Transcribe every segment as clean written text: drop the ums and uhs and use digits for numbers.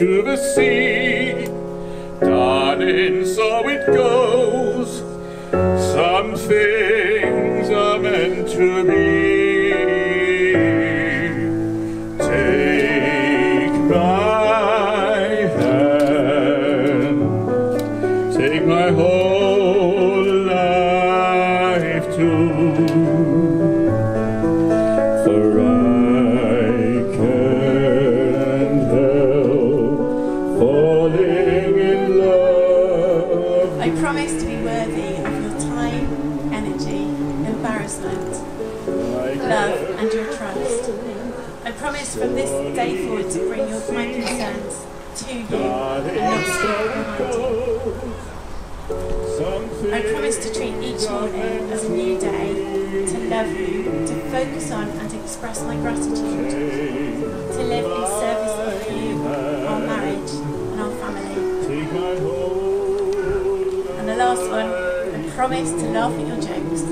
to the sea. Darling, so it goes. Some things are meant to be. Take my hand, take my whole life too. I promise to be worthy of your time, energy, embarrassment, love and your trust. I promise from this day forward to bring my concerns to you and not speak behind you. I promise to treat each morning as a new day, to love you, to focus on and express my gratitude, to live in service of you, our marriage and our family. Last one, I promise to laugh at your jokes.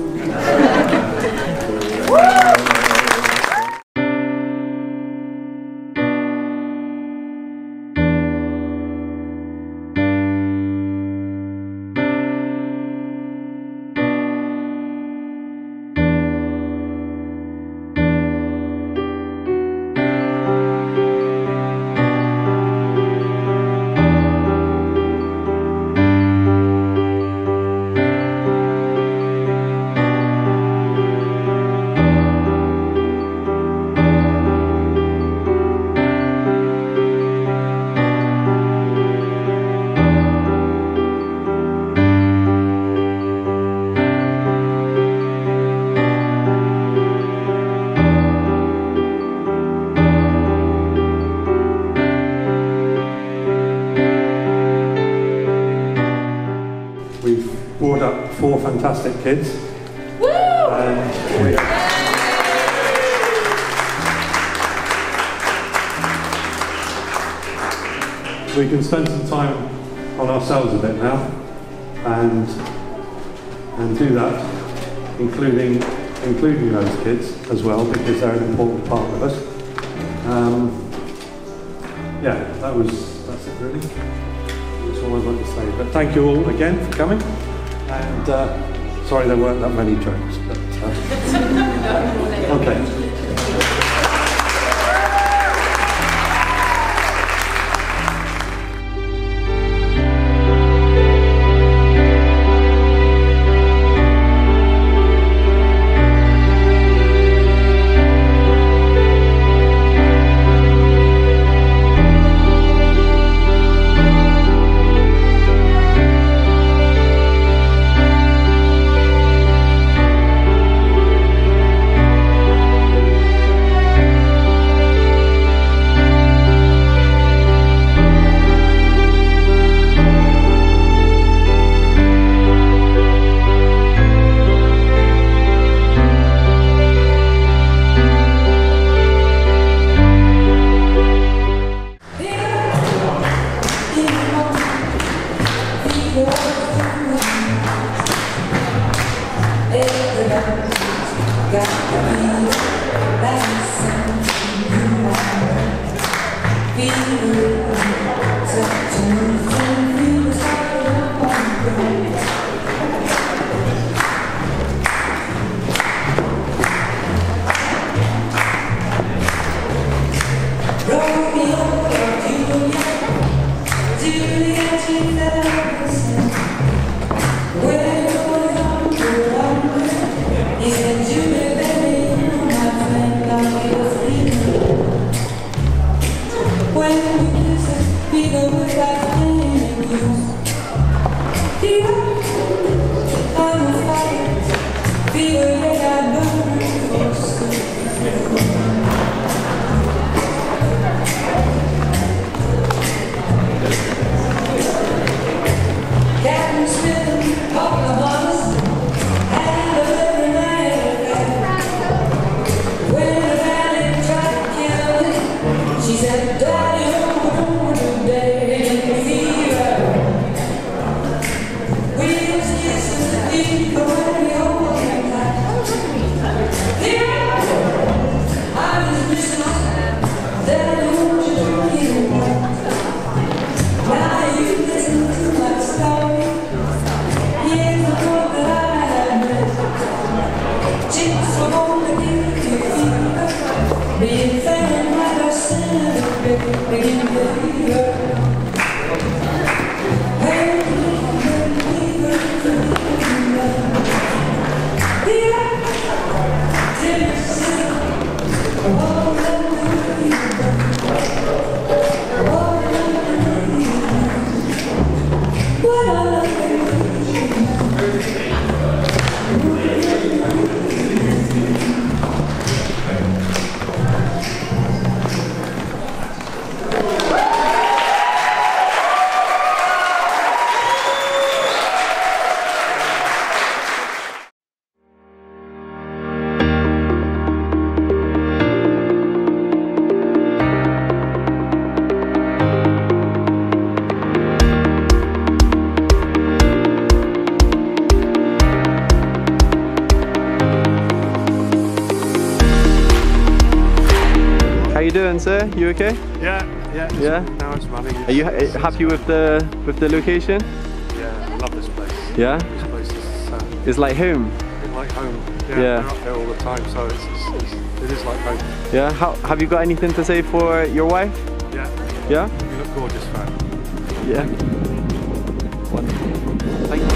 We've brought up 4 fantastic kids. Woo! We can spend some time on ourselves a bit now and do that, including those kids as well, because they're an important part of us. Yeah, that's it really. That's all I want to say. But thank you all again for coming. And sorry there weren't that many jokes. But, okay. Being found like a sinner, being a believer. How you doing, sir? You okay? Yeah. Now it's running. Are you happy with the location? Yeah, I love this place. Yeah. This place is, it's like home. It's like home. Yeah. I'm out here all the time, so it is like home. Yeah. How have you got anything to say for your wife? Yeah. Yeah. You look gorgeous, man. Yeah. Wonderful. Thank you.